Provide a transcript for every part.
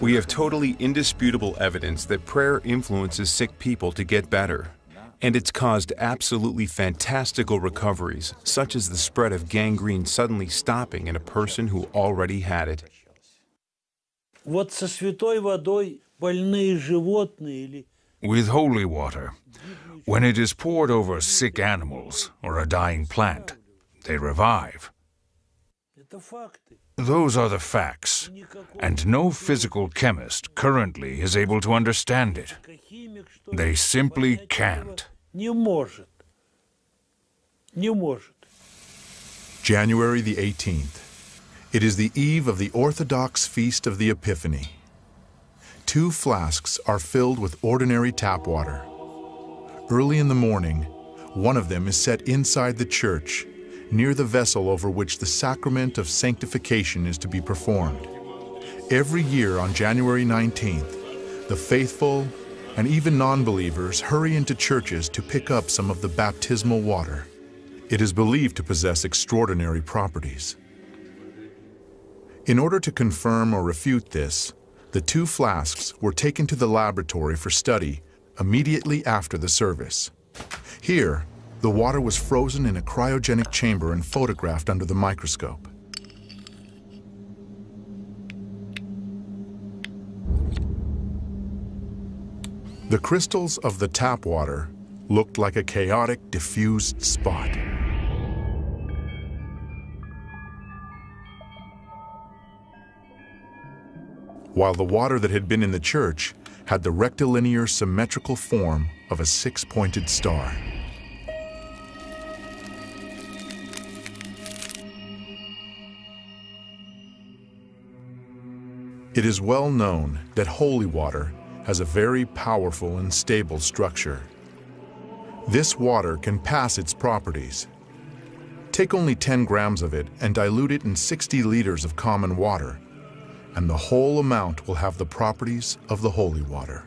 We have totally indisputable evidence that prayer influences sick people to get better. And it's caused absolutely fantastical recoveries, such as the spread of gangrene suddenly stopping in a person who already had it. With holy water, when it is poured over sick animals or a dying plant, they revive. Those are the facts, and no physical chemist currently is able to understand it. They simply can't. January the 18th. It is the eve of the Orthodox Feast of the Epiphany. 2 flasks are filled with ordinary tap water. Early in the morning, one of them is set inside the church, near the vessel over which the sacrament of sanctification is to be performed. Every year on January 19th, the faithful and even non-believers hurry into churches to pick up some of the baptismal water. It is believed to possess extraordinary properties. In order to confirm or refute this, the 2 flasks were taken to the laboratory for study immediately after the service. Here, the water was frozen in a cryogenic chamber and photographed under the microscope. The crystals of the tap water looked like a chaotic, diffused spot. While the water that had been in the church had the rectilinear, symmetrical form of a 6-pointed star. It is well known that holy water has a very powerful and stable structure. This water can pass its properties. Take only 10 grams of it and dilute it in 60 liters of common water, and the whole amount will have the properties of the holy water.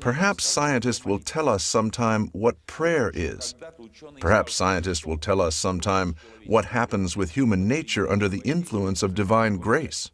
Perhaps scientists will tell us sometime what prayer is. Perhaps scientists will tell us sometime what happens with human nature under the influence of divine grace.